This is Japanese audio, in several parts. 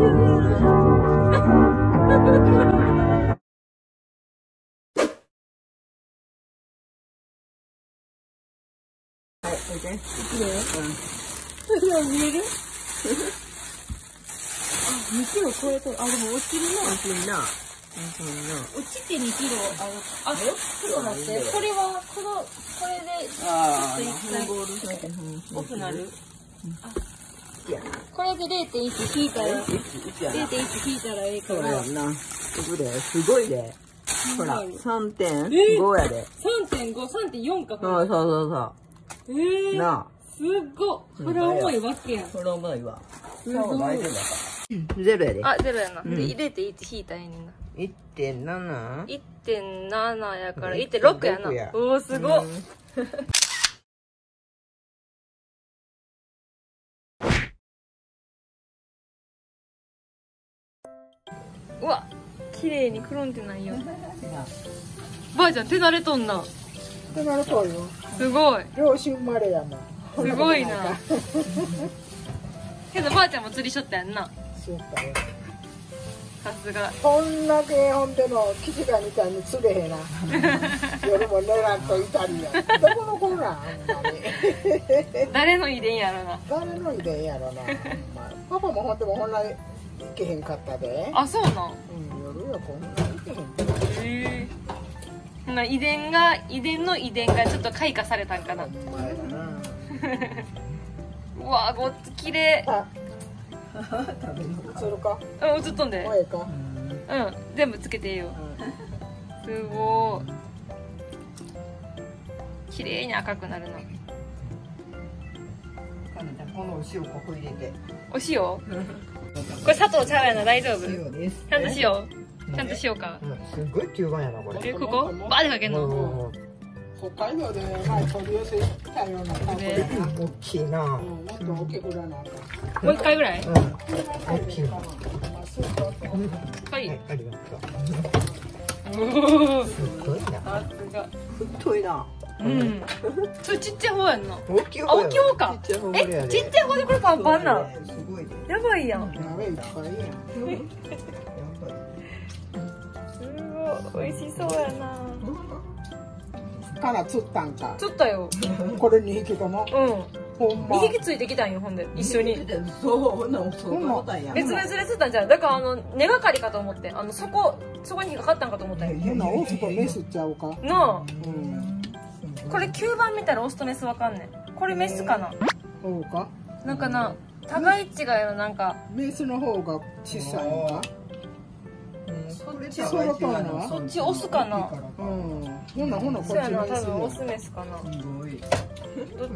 あ、これで 0.1 引いたら 0.1 引いたらええから、そうやんな。すごいで、ほら 3.5 やで。 3.5、3.4 か。そうそうそう。なあ、すっごいこれ重いわけやん。これ重いわ。すごいゼロやで。あ、ゼロやな。 0.1 引いたらええねんな。 1.7 1.7 やから 1.6 やな。おお、すごっ。うわ、綺麗にくるんってないよ。ばあちゃん手慣れとんな。手慣れとんよ。すごい。漁師生まれやな。すごいな。けどばあちゃんも釣りしょったやんな。しよったよ。さすが。こんだけほんでのキジガみたいに釣れへんな。夜も狙っといたりや。どこの子なん。誰の遺伝やろな。誰の遺伝やろな。パパもほんでもほんなに。行けへんかったで。あ、そうなん。うん、夜はこんな行けへんかった。へえ。な、遺伝がちょっと開花されたんかな。うわ、ごっつ綺麗。映るか。うん、映っとんで。もうええか。うん、全部つけていいよ。すごい。綺麗に赤くなるの。このお塩ここ入れて。お塩？これ砂糖ちゃうやな、大丈夫。ちゃんとしよう。ちゃんとしようか。すごい中盤やな、これ。ここ？バーでかけんの。北海道で前取り寄せたような感じで。大きいな。もっと大きくらな。もう一回ぐらい？大きい。はい。ありがとう。すごいな。さすが。太いな。うん。それちっちゃい方やんな。大きい方。大きい方か。え、ちっちゃい方でこれパンパンな。やばいやん。やばい、これいいやん。すごい、美味しそうやな。から釣ったんか。釣ったよ。これ2匹とも。うん。2匹ついてきたんよ、ほんで、一緒に。そう、な、そうやん。別々で釣ったんじゃん。だから、根がかりかと思って、そこに引っかかったんかと思ったよ。ほな、オスとメスちゃうか。なあ。これ吸盤見たらオスとメスわかんねん。これメスかな。そうか。なんかな。互い違いのなんかメスの方が小さいのか、そっちそっちオスかな。ほなほな、こっち多分オスメスかな。どっ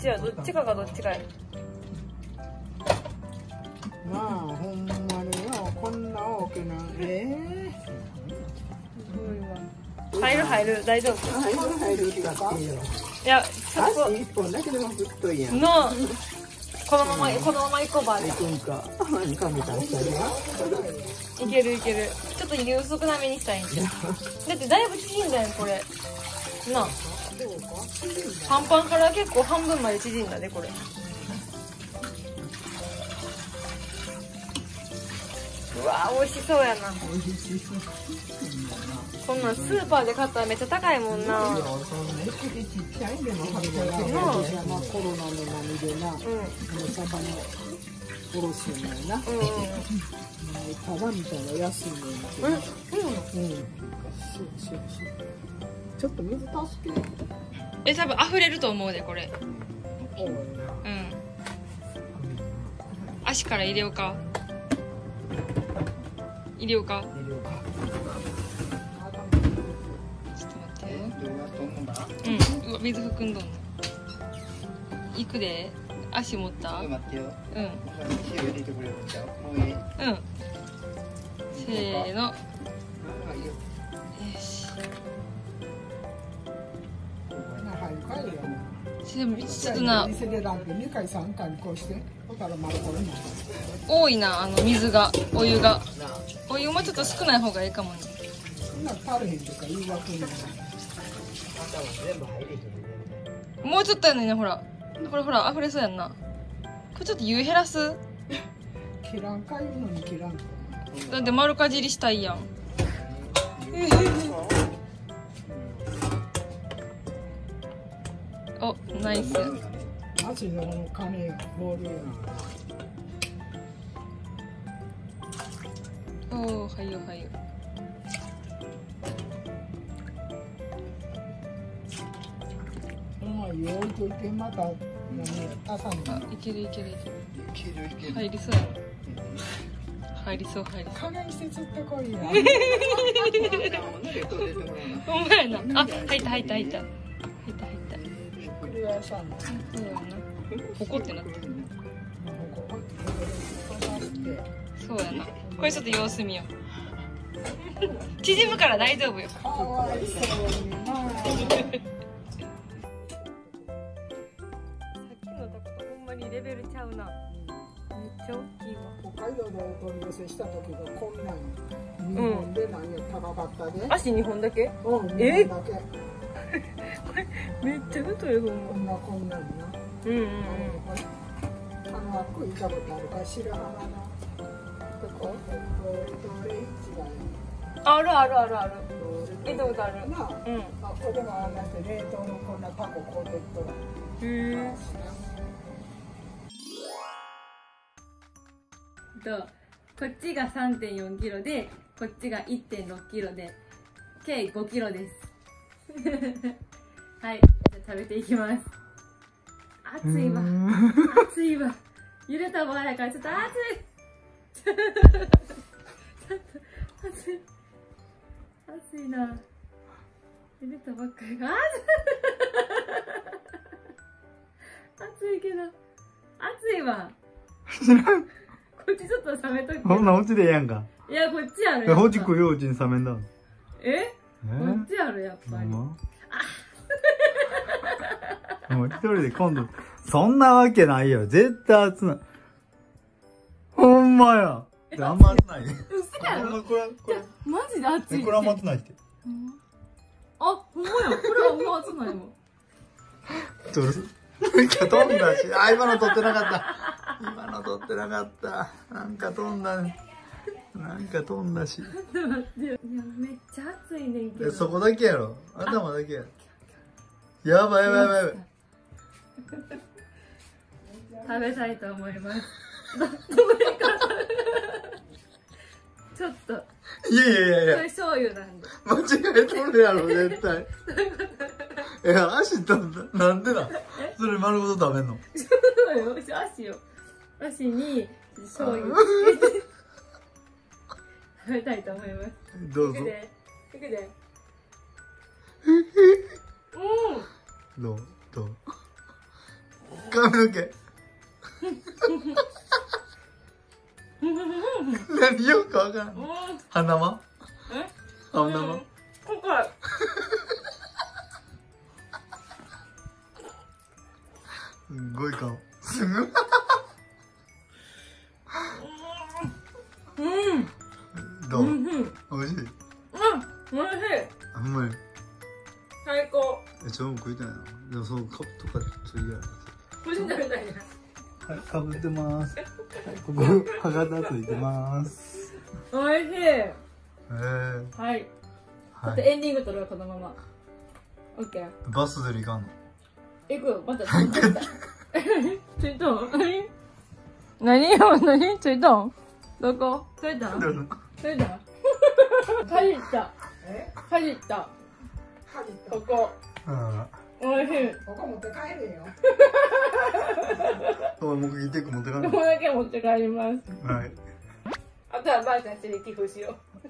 ちや、どっちかがどっちかい。まあほんまによ、こんな大きな。入る大丈夫。入るいや、ちょっと1本だけでもずっといいやんな。このまま行こうば。いけるいける。ちょっと入れ薄くなめにしたいんじゃん。だってだいぶ縮んだよこれ。なあ。パンパンから結構半分まで縮んだねこれ。うわ、美味しそうやな。こんなんスーパーで買ったらめっちゃ高いもんな。ちょっと水足して。え、多分溢れると思うでこれ。うん、足から入れようか。入れようか。ちょっと待って。うん。うわ、水含んどん。いくで。足持った。待ってよ。うん。うん。せーの。よし。ちょっとな。多いな、水が、お湯が。お湯もちょっと少ない方がいいかもね。もうちょっとやねんね、ほら。これほら、溢れそうやんな。これちょっと湯減らす。切らんかいうのに切らんか。だって丸かじりしたいやん。お、ナイス。マジでこの金ボールやな。おお、はいよはいよ。まあ、よいといてまた、もう朝に。あ、いけるいけるいける。いけるいける。入りそう。入りそう入りそう。加減して釣ってこいよ。お前な。あ、入った入った入った。怒ってなってる。そうやな。これちょっと様子見よう。縮むから大丈夫よ。かわいそうにな。レベルちゃうな。めっちゃ大きいわ。北海道でお取り寄せした時がこんなん。日本で何や高かったで。足2本だけ？うん。え？これめっちゃ太いほんま。こんなんな。うんうんうん。あの枠いたことあるか白浜のとこ。あるあるあるある。行ったことある。な。うん。あ、これもあんなして冷凍のこんなタコ凍ってっとら。へえ。こっちが 3.4 キロでこっちが 1.6 キロで計5キロです。はい、じゃ食べていきます。暑いわ。暑いわ。茹でた場合だからちょっと暑い。ちょっと暑い。暑いな。茹でたばっかりが暑い。暑いけど暑いわ。こっちちょっと冷めとけ。こんな落ちでええやんか。いや、こっちやる。ほじくようちに冷めんだ。え？こっちやる、やっぱり。あもう一人で今度、そんなわけないよ。絶対熱ない。ほんまや。あんま熱ないで。嘘やろ？マジで熱い。これあんま熱ないって。あ、ほんまや。これあんま熱ないもん。どうする？なんか飛んだし、あ、今の撮ってなかった。今の撮ってなかった。なんか飛んだね。なんか飛んだし。いや、めっちゃ暑いねんけど。そこだけやろ。頭だけや。やばいやばいやばい。食べたいと思います。ちょっと。いやいやいやいや。これ醤油なんで。間違えとるやろ、絶対。え、足と、なんでだ。それ丸ごと食べんの。足よ。足に醤油をつけて食べたいと思います。どうぞ。いくで。いくで。うん。どう。髪の毛。何よくわからん。鼻間。え？鼻間。今回。すごい顔。すごい。うん。どう？美味しい。美味しい。あんまり。最高。え、ちょっと食いたいな。でもそのカップとかついやる。美味しい食べたいな。はい、かぶってます。ここ歯型ついてます。美味しい。はい。ちょっとエンディング撮るわこのまま。オッケー。バスで行かんの。行くよ、また。ついたん？何よ、何？ついたん？どこ？ついたん？ついたん？かじった。かじった。ここ。おいしい。ここ持って帰るよ。もう一個持って帰る。ここだけ持って帰ります。はい。あとはばあちゃん家に寄付しよう。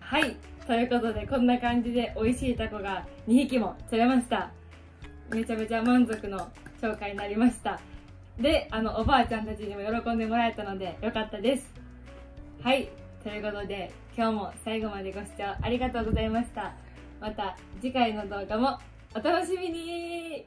はい。ということでこんな感じで美味しいタコが2匹も釣れました。めちゃめちゃ満足の紹介になりました。で、おばあちゃんたちにも喜んでもらえたのでよかったです。はい、ということで今日も最後までご視聴ありがとうございました。また次回の動画もお楽しみに。